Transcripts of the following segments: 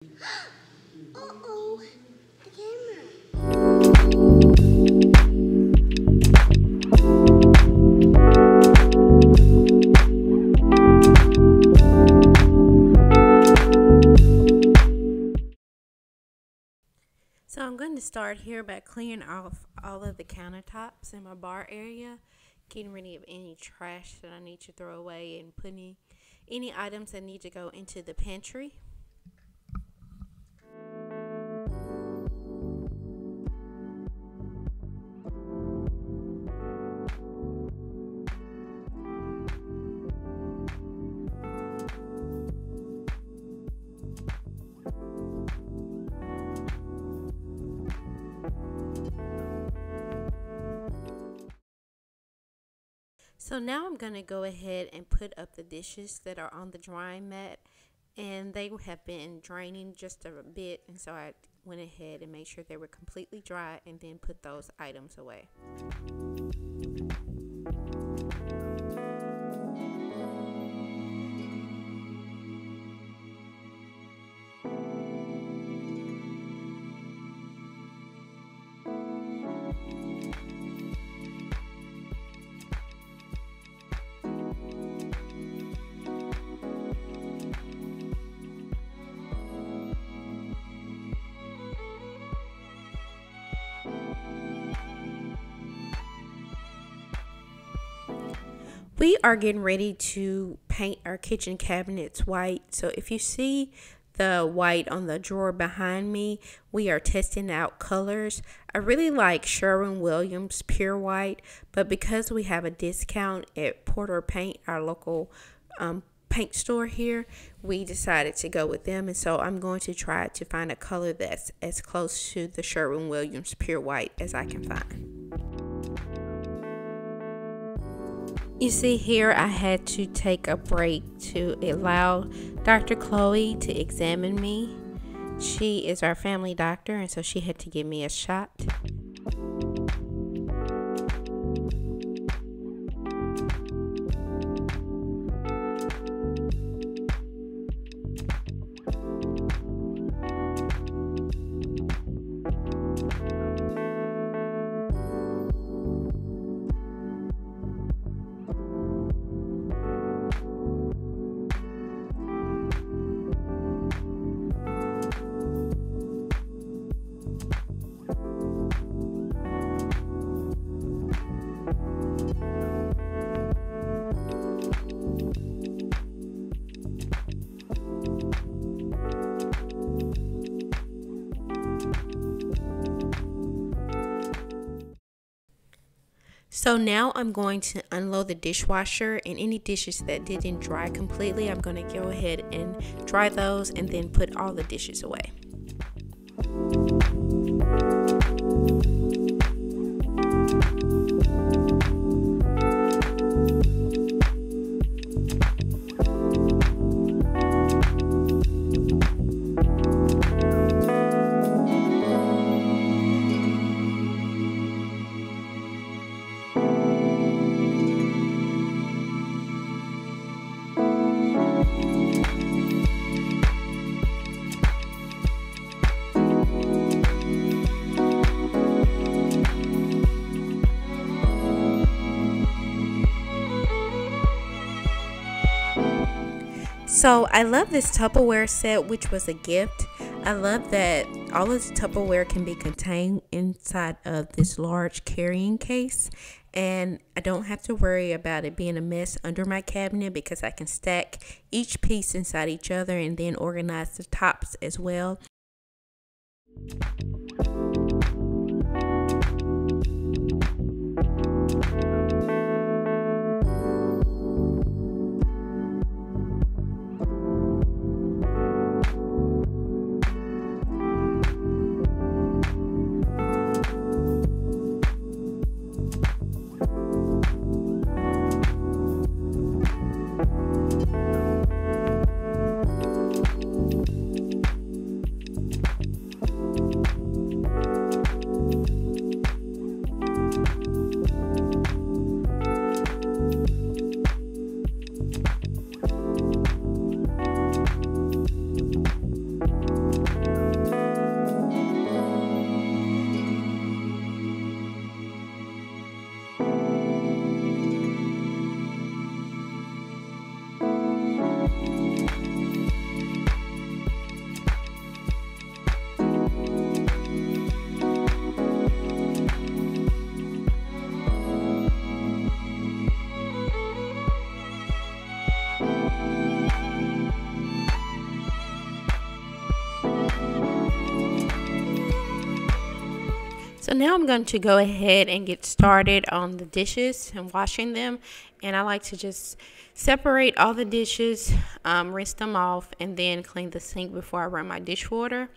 Uh-oh, the camera. So I'm going to start here by clearing off all of the countertops in my bar area, getting rid of any trash that I need to throw away and putting any items that need to go into the pantry. So now I'm going to go ahead and put up the dishes that are on the drying mat, and they have been draining just a bit, and so I went ahead and made sure they were completely dry and then put those items away. We are getting ready to paint our kitchen cabinets white. So if you see the white on the drawer behind me, we are testing out colors. I really like Sherwin-Williams Pure White, but because we have a discount at Porter Paint, our local paint store here, we decided to go with them. And so I'm going to try to find a color that's as close to the Sherwin-Williams Pure White as I can find. You see here, I had to take a break to allow Dr. Chloe to examine me. She is our family doctor, and so she had to give me a shot. So now I'm going to unload the dishwasher, and any dishes that didn't dry completely, I'm going to go ahead and dry those and then put all the dishes away. So I love this Tupperware set, which was a gift. I love that all of the Tupperware can be contained inside of this large carrying case, and I don't have to worry about it being a mess under my cabinet because I can stack each piece inside each other and then organize the tops as well. So now I'm going to go ahead and get started on the dishes and washing them. And I like to just separate all the dishes, rinse them off, and then clean the sink before I run my dishwater.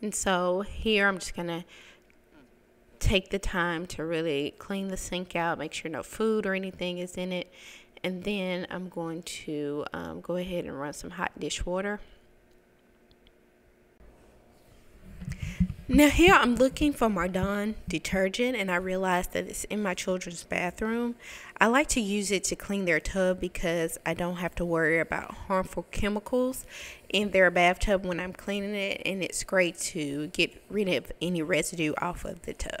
And so here I'm just going to take the time to really clean the sink out, make sure no food or anything is in it. And then I'm going to go ahead and run some hot dishwater. Now here I'm looking for my Dawn detergent, and I realized that it's in my children's bathroom. I like to use it to clean their tub because I don't have to worry about harmful chemicals in their bathtub when I'm cleaning it, and it's great to get rid of any residue off of the tub.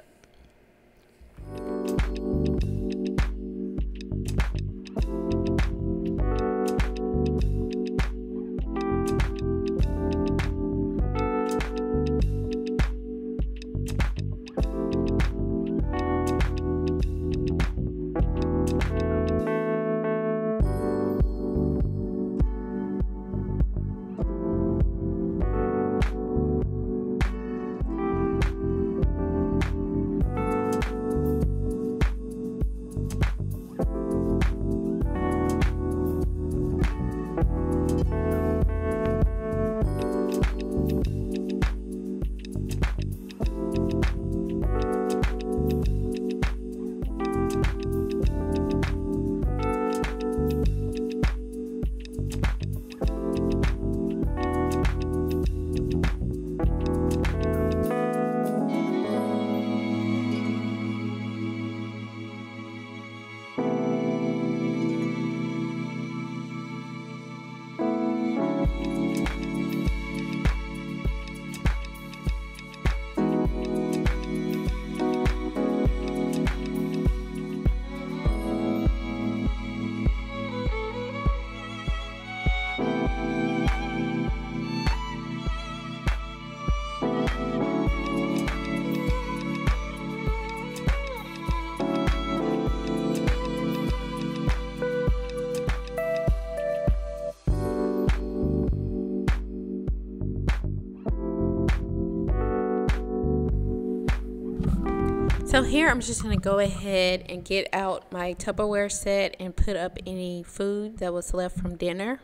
So here I'm just going to go ahead and get out my Tupperware set and put up any food that was left from dinner.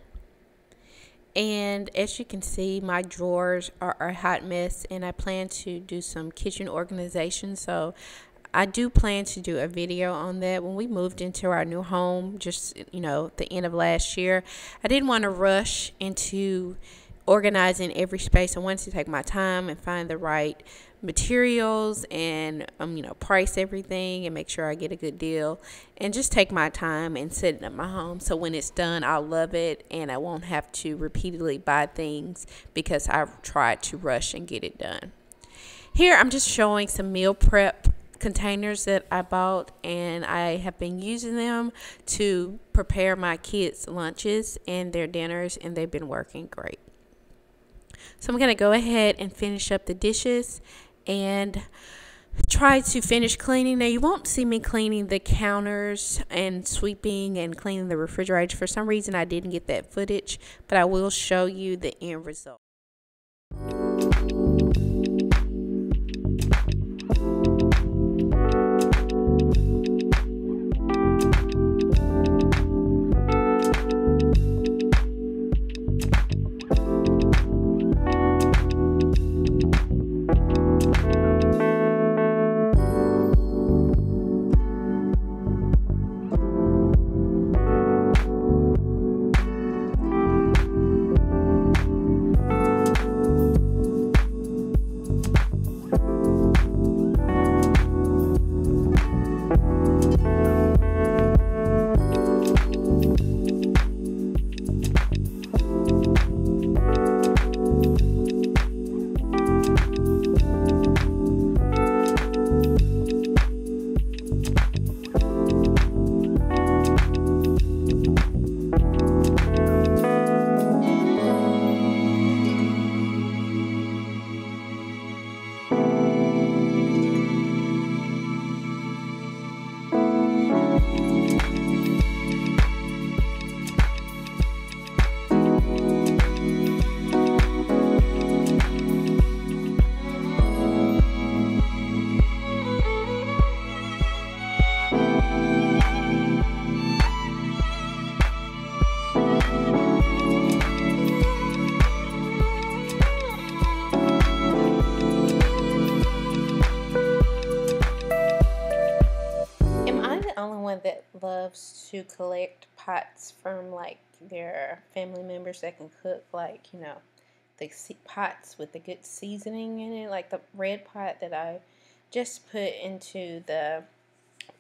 And as you can see, my drawers are a hot mess, and I plan to do some kitchen organization. So I do plan to do a video on that. When we moved into our new home, just, you know, the end of last year, I didn't want to rush into organizing every space. I wanted to take my time and find the right materials and you know, price everything and make sure I get a good deal, and just take my time and set it up my home, so when it's done I'll love it and I won't have to repeatedly buy things because I've tried to rush and get it done. Here I'm just showing some meal prep containers that I bought, and I have been using them to prepare my kids' lunches and their dinners, and they've been working great. So I'm going to go ahead and finish up the dishes and try to finish cleaning. Now you won't see me cleaning the counters and sweeping and cleaning the refrigerator. For some reason I didn't get that footage, but I will show you the end result. that loves to collect pots from like their family members that can cook, like, you know, the pots with the good seasoning in it, like the red pot that I just put into the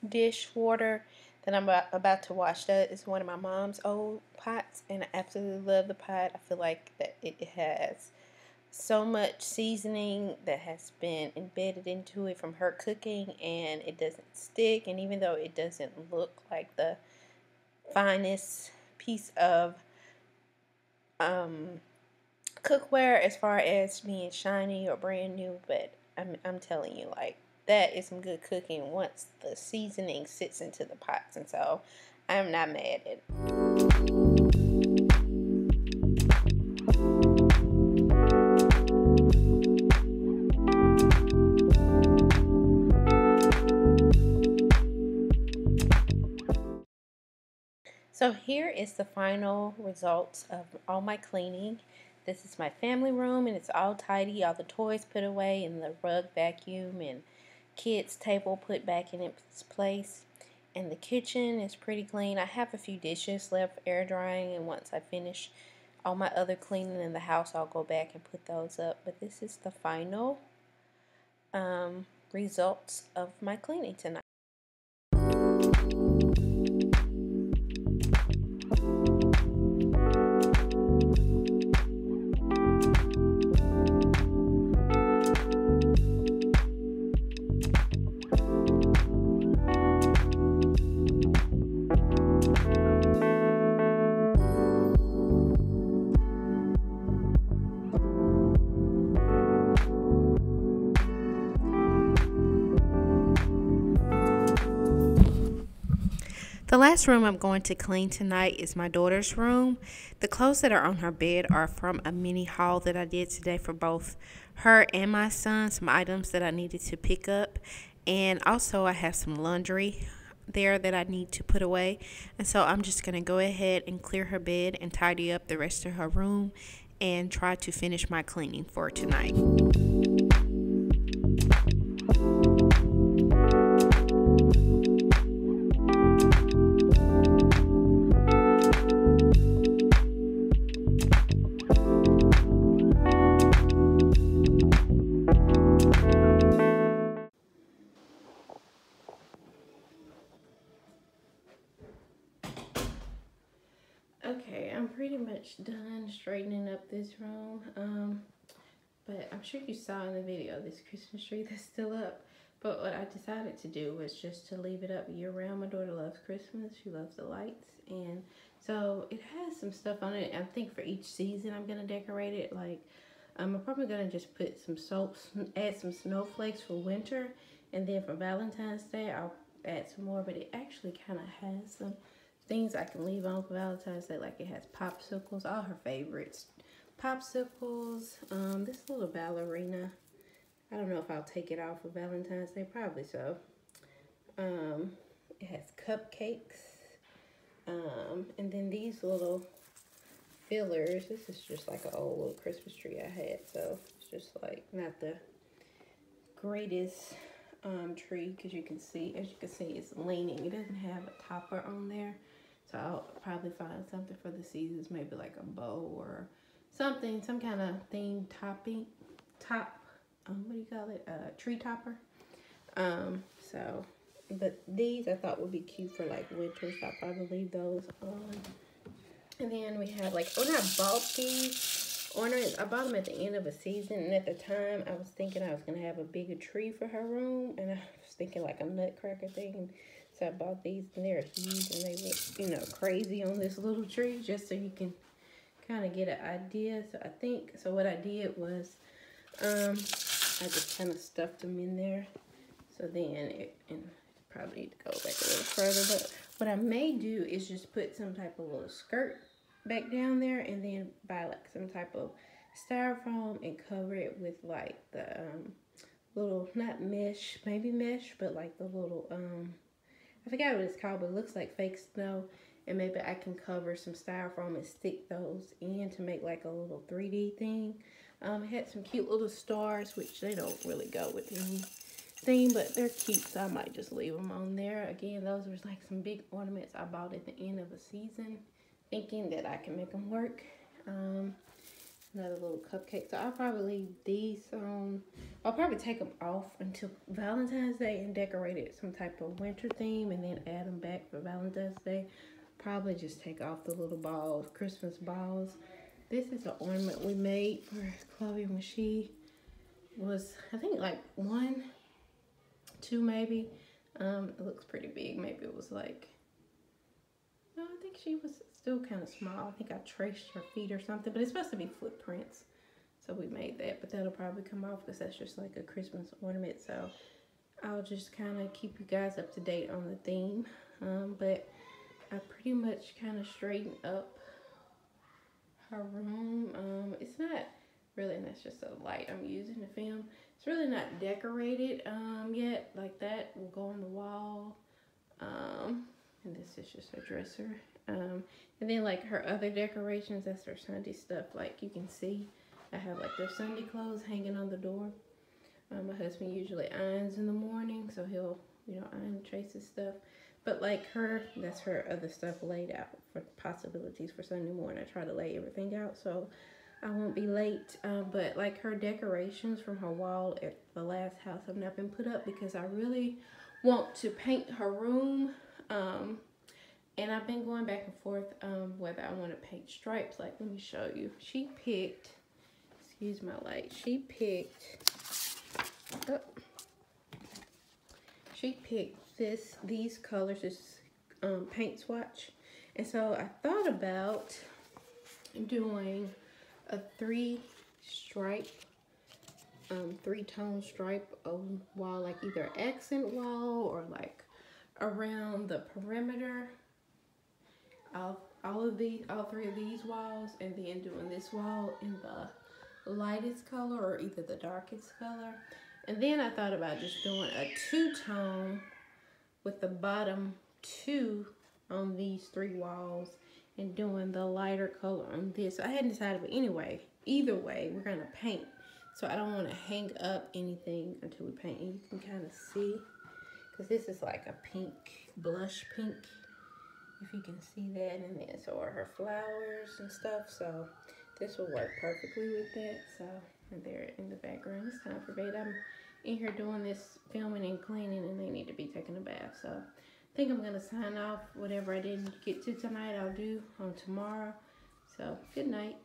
dishwater that I'm about to wash. That is one of my mom's old pots, and I absolutely love the pot. I feel like that it has so much seasoning that has been embedded into it from her cooking, and it doesn't stick. And even though it doesn't look like the finest piece of cookware as far as being shiny or brand new, but I'm telling you, like, that is some good cooking once the seasoning sits into the pots, and so I'm not mad at it. So here is the final results of all my cleaning. This is my family room, and it's all tidy, all the toys put away, and the rug vacuum and kids' table put back in its place. And the kitchen is pretty clean. I have a few dishes left air drying, and once I finish all my other cleaning in the house, I'll go back and put those up. But this is the final results of my cleaning tonight. The last room I'm going to clean tonight is my daughter's room. The clothes that are on her bed are from a mini haul that I did today for both her and my son, some items that I needed to pick up. And also I have some laundry there that I need to put away. And so I'm just going to go ahead and clear her bed and tidy up the rest of her room and try to finish my cleaning for tonight. Done straightening up this room, but I'm sure you saw in the video this Christmas tree that's still up, but what I decided to do was just to leave it up year-round. My daughter loves Christmas, she loves the lights, and so it has some stuff on it. I think for each season I'm gonna decorate it, like I'm probably gonna just put some soaps, add some snowflakes for winter, and then for Valentine's Day I'll add some more. But it actually kind of has some things I can leave on for Valentine's Day, like it has popsicles, all her favorites. Popsicles, this little ballerina. I don't know if I'll take it off for Valentine's Day, probably so. It has cupcakes. And then these little fillers. This is just like an old little Christmas tree I had, so it's just like not the greatest tree, because you can see, as you can see, it's leaning. It doesn't have a topper on there, so I'll probably find something for the seasons, maybe like a bow or something, some kind of theme topping, what do you call it, tree topper. So, but these I thought would be cute for like winter, so I'll probably leave those on. And then we have like, when I bought these ornaments, I bought them at the end of a season, and at the time I was thinking I was going to have a bigger tree for her room, and I was thinking like a nutcracker thing, so I bought these, and they're huge, and they look, you know, crazy on this little tree, just so you can kind of get an idea. So I think, so what I did was, I just kind of stuffed them in there, so then it, and I probably need to go back a little further, but what I may do is just put some type of little skirt back down there, and then buy like some type of styrofoam and cover it with like the little, not mesh, maybe mesh, but like the little I forgot what it's called, but it looks like fake snow, and maybe I can cover some styrofoam and stick those in to make like a little 3D thing. It had some cute little stars, which they don't really go with any thing, but they're cute, so I might just leave them on there. Again, those were like some big ornaments I bought at the end of the season, thinking that I can make them work. Another little cupcake. So I'll probably leave these on. I'll probably take them off until Valentine's Day and decorate it some type of winter theme, and then add them back for Valentine's Day. Probably just take off the little balls, Christmas balls. This is an ornament we made for Chloe when she was, I think, like 1, 2 maybe. It looks pretty big. Maybe it was like, no, I think she was still kind of small. I think I traced her feet or something, but it's supposed to be footprints. So we made that, but that'll probably come off because that's just like a Christmas ornament. So I'll just kind of keep you guys up to date on the theme. But I pretty much kind of straightened up her room. It's not really, and that's just a light I'm using to film. It's really not decorated yet. Like that will go on the wall. And this is just her dresser. And then like her other decorations, that's her Sunday stuff. Like you can see, I have like their Sunday clothes hanging on the door. My husband usually irons in the morning, so he'll, you know, iron Trace's stuff. But like her, that's her other stuff laid out for possibilities for Sunday morning. I try to lay everything out so I won't be late. But like her decorations from her wall at the last house have not been put up because I really want to paint her room. And I've been going back and forth whether I want to paint stripes. Like, let me show you. She picked, excuse my light, she picked these colors, this paint swatch. And so I thought about doing a 3-stripe, 3-tone stripe wall, like either accent wall or like around the perimeter. All three of these walls, and then doing this wall in the lightest color or either the darkest color. And then I thought about just doing a 2-tone with the bottom 2 on these 3 walls and doing the lighter color on this. So I hadn't decided, but anyway, either way, we're gonna paint. So I don't wanna hang up anything until we paint. And you can kind of see, because this is like a pink, blush pink, if you can see that. And then so are her flowers and stuff, so this will work perfectly with that. So, and they're in the background. It's time for bed. I'm in here doing this filming and cleaning, and they need to be taking a bath. So I think I'm gonna sign off. Whatever I didn't get to tonight, I'll do on tomorrow. So good night.